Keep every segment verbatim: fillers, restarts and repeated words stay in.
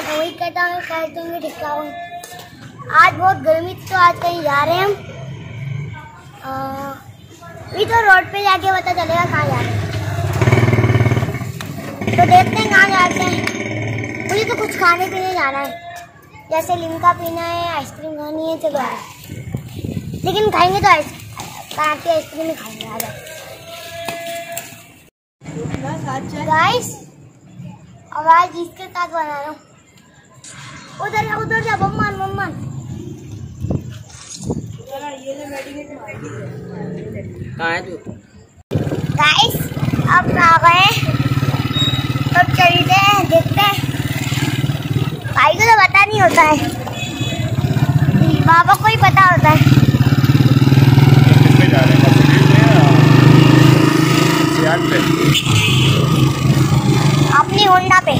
वही कहता हूँ खैर तुम्हें ठीक ठाक हूँ। आज बहुत गर्मी थी तो आज कहीं जा रहे हैं हम, अभी तो रोड पे जाके पता चलेगा कहाँ जा रहे हैं। तो देखते हैं कहाँ जाते हैं। मुझे तो कुछ खाने पीने जाना है, जैसे लिमका पीना है, आइसक्रीम खानी है। चलो आ, लेकिन खाएंगे तो आइस बाकी आइसक्रीम ही खाएंगे। आ जाओ गाइस, आवाज़ इसके साथ बना रहा हूँ। उधर जा, उधर जा मम्मा मम्मा। गाइस अब आ गए, अब चलते हैं देखते हैं। भाई को तो पता नहीं होता है, बाबा को ही पता होता है। अपनी होंडा पे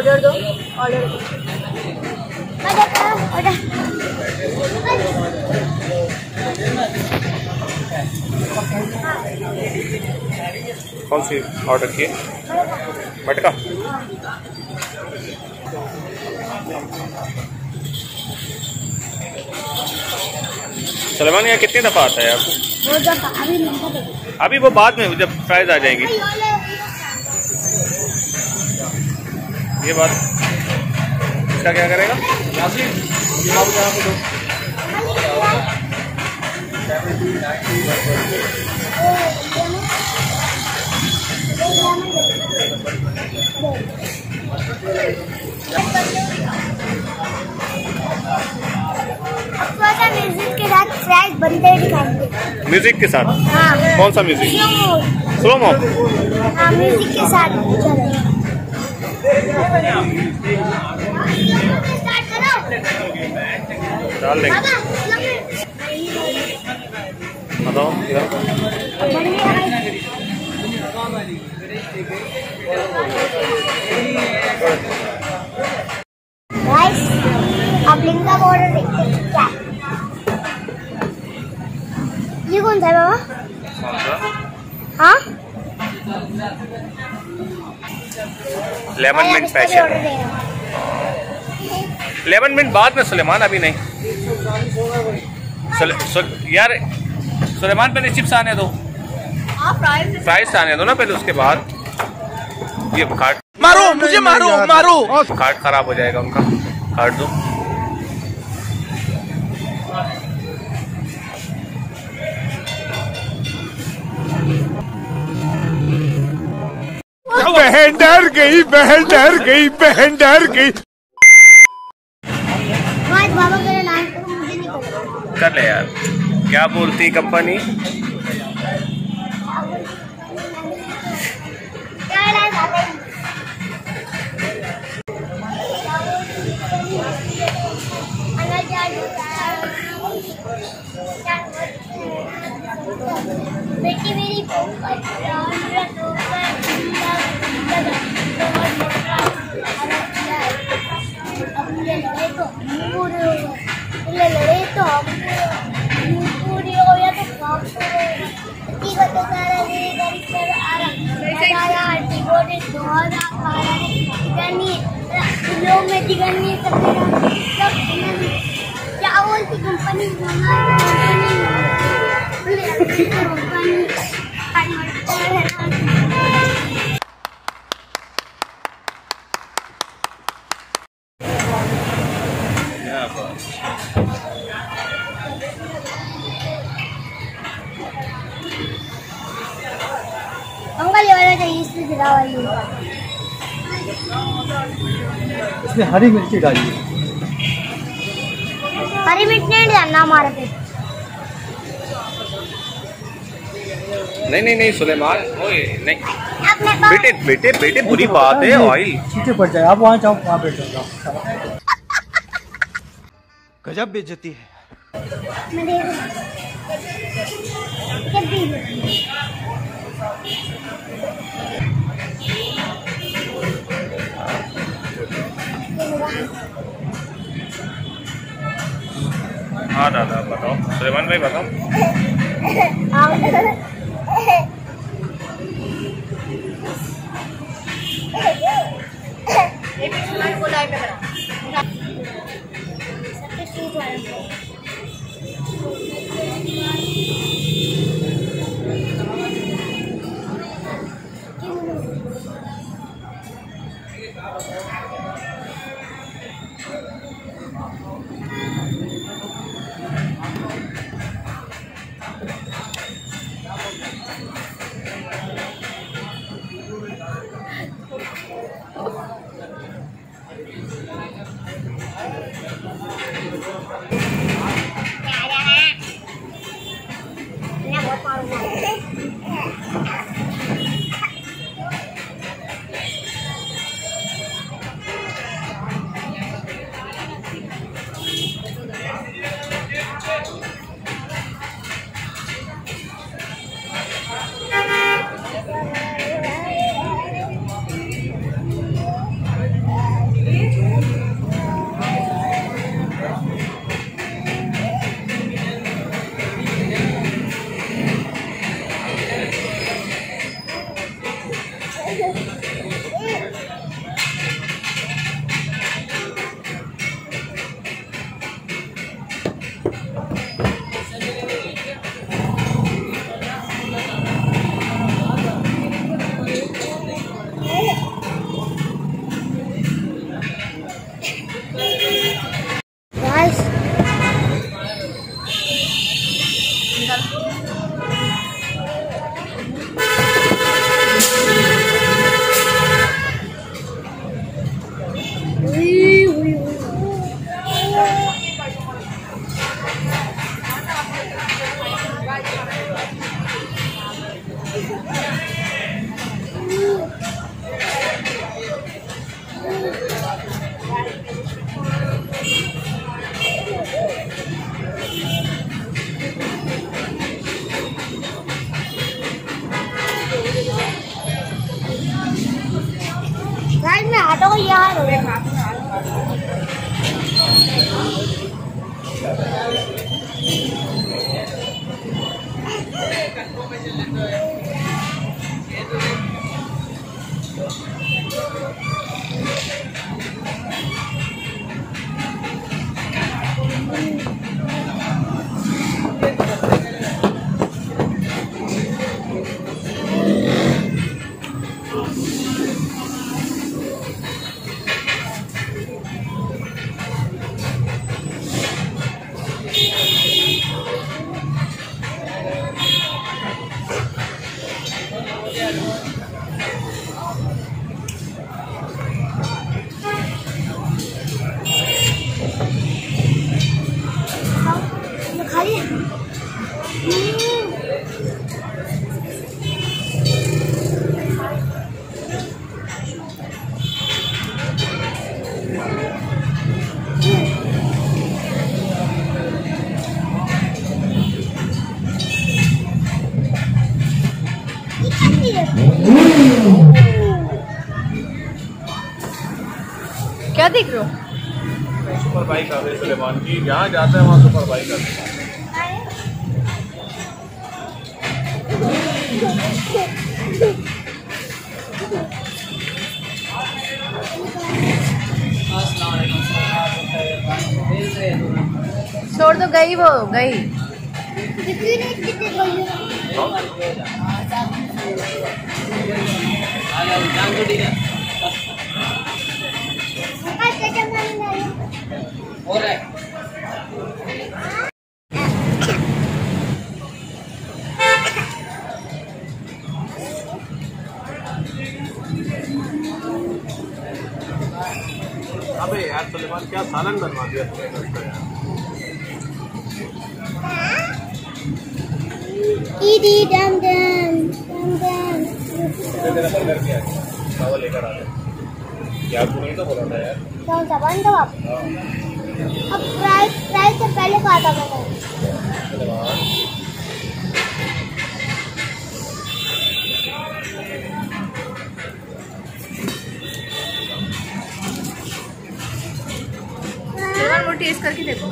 ऑर्डर दो, ऑर्डर दो। ऑर्डर कौन सी ऑर्डर किए? मटका। सलमान यहाँ कितनी दफ़ा आता है आपको? अभी वो बाद में जब प्राइस आ जाएंगी। ये बात इसका क्या करेगा? म्यूजिक के साथ फ्रेश बनते दिखाएंगे। म्यूजिक के साथ? हाँ। कौन सा म्यूजिक? Slow mo. हाँ, म्यूजिक के साथ। डाल देंगे। बताओ क्या? गाइस अब लिंका का ऑर्डर देखते हैं क्या? ये कौन सा है बाबा? हाँ? Lemon mint passion. Lemon mint बाद में सुलेमान, अभी नहीं। सुले, सु, यार सुलेमान पहले चिप्स आने दो, प्राइस आने दो ना पहले, उसके बाद ये कार्ड। मारो मुझे, मारो मारो, कार्ड खराब हो जाएगा उनका। कार्ड दो। बहन डर गई, बहन डर गई, बहन डर गई। बाबा मेरा नाम करो, मुझे नहीं करो। कर ले यार, क्या बोलती कंपनी। बहुत आ रहा है, इतनी लोग में दिगनी सब क्या बोलती कंपनी इसमें हरी मिर्ची डालिए। हरी मिर्च नहीं डालना हमारे पे। नहीं नहीं नहीं सुलेमान, ओए नहीं बेटे बेटे बेटे बुरी बात है, ऑयल छींटे पड़ जाए। आप वहाँ जाओ, वहाँ बैठ जाओ। गजब बेइज्जती है। हाँ दादा बताओ, सुलेमान भाई बताओ। क्या देख रहे हो? सुपर बाइक आ रही है सुलेमान की, यहाँ जाता है वहाँ सुपर बाइक आ रही है। छोड़ दो, गई वो गई। अबे यार सलेमान क्या सालन बनवा दिया तुमने यार। ईदी डम डम डम डम तेरा पर करके आ चावल लेकर आ गए यार। तूने तो बोला था यार कौन सा बन दो आप। अब फ्राई फ्राई से पहले कहा था मैंने। टेस्ट करके देखो।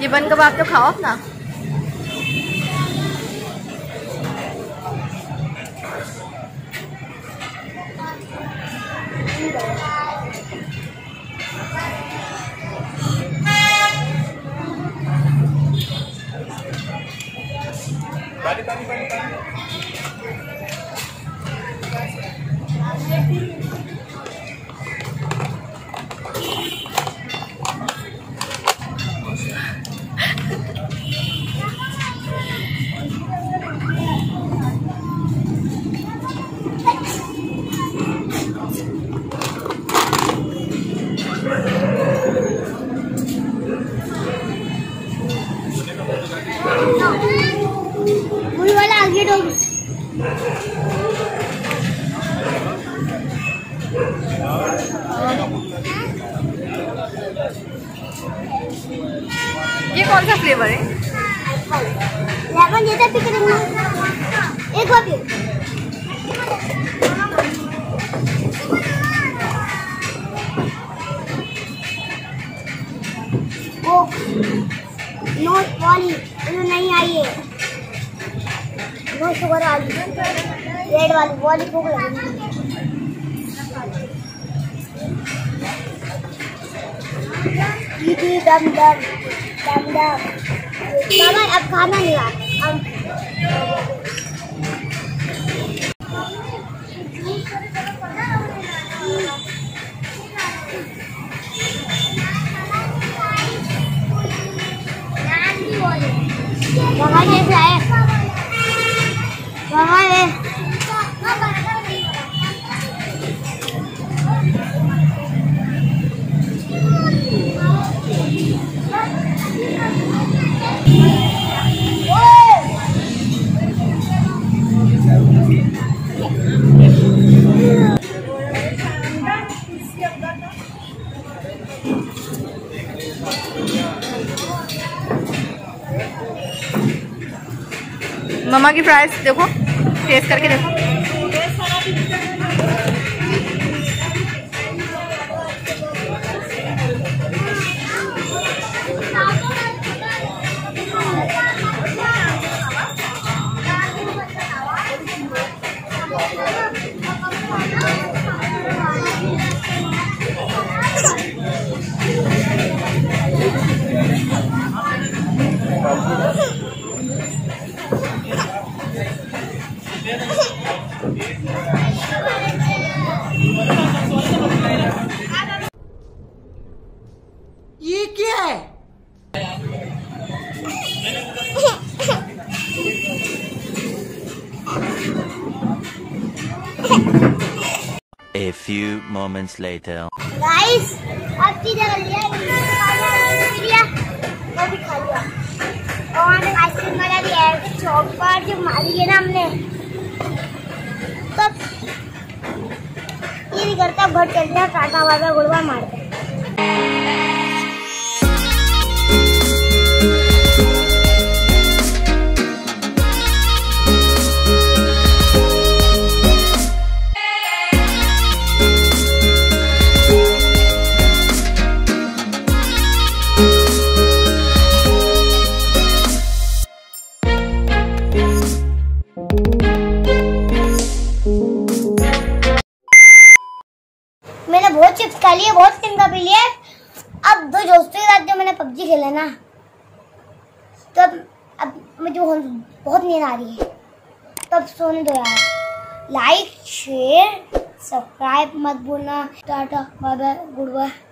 ये बन कबाब तो खाओ अपना। पानी पानी पानी ये कौन सा फ्लेवर है? लेमन। ये तो एक बार वो नोट वाली नहीं आई है। नो शुगर वाली रेड वाली वाली भूख लगी। दम दम दम दम बाबा अब खाना नहीं आ बाबा जैसे आए बाबा ने। मम्मा की फ्राइज देखो, टेस्ट करके देखो। A few moments later. Guys, अब चीज़ कर लिया, लिया, वो भी खा लिया। और आइसक्रीम वाला भी है, चॉपर जो मारी है ना हमने, तब ये भी करता घर चलते हैं, काटा वाला गुड़वा मारते हैं। मैंने बहुत चिप्स खा लिए, बहुत टिंका पी लिया। अब दो दोस्तों के साथ जो मैंने पबजी खेला ना, तो अब अब मुझे बहुत नींद आ रही है, तो अब सोने दो यार। लाइक शेयर सब्सक्राइब मत भूलना। Tata bye bye good bye.